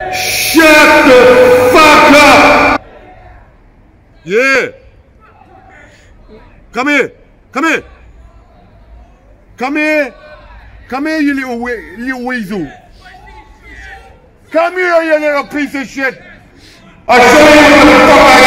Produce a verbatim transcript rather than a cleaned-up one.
Shut the fuck up! Yeah! Come here! Come here! Come here! Come here, you little, we little weasel! Come here, you little piece of shit! I show you what the fuck I got!